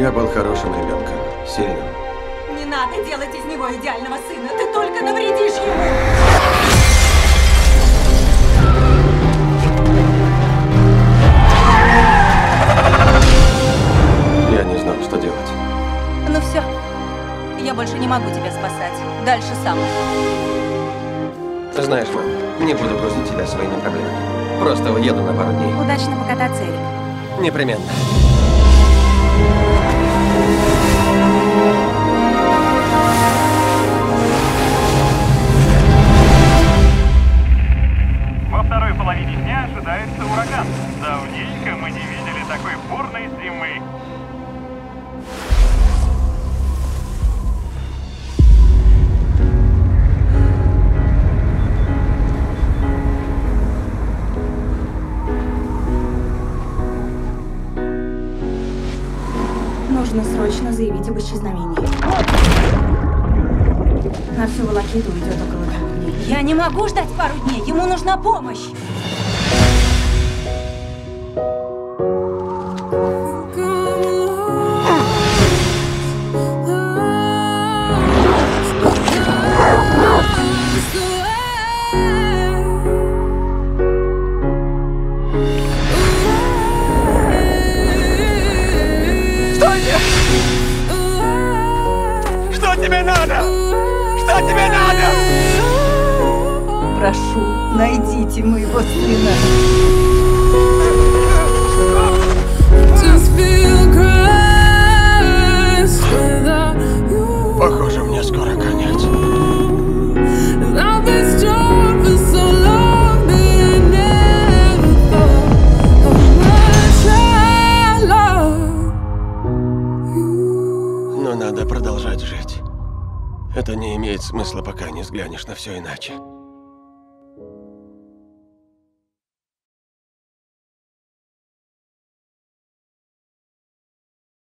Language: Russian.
Я был хорошим ребенком, сильным. Не надо делать из него идеального сына, ты только навредишь ему. Я не знал, что делать. Ну все, я больше не могу тебя спасать. Дальше сам. Знаешь, мам, не буду грузить тебя своими проблемами. Просто уеду на пару дней. Удачно покататься, Эрик. Непременно. Во второй половине дня ожидается ураган. Давненько мы не видели такой бурной зимы. Нужно срочно заявить об исчезновении. На всю Волокиту уйдет около 2 дней. Я не могу ждать пару дней, ему нужна помощь. Прошу, найдите моего сына. Похоже, мне скоро конец. Но надо продолжать жить. Это не имеет смысла, пока не взглянешь на все иначе.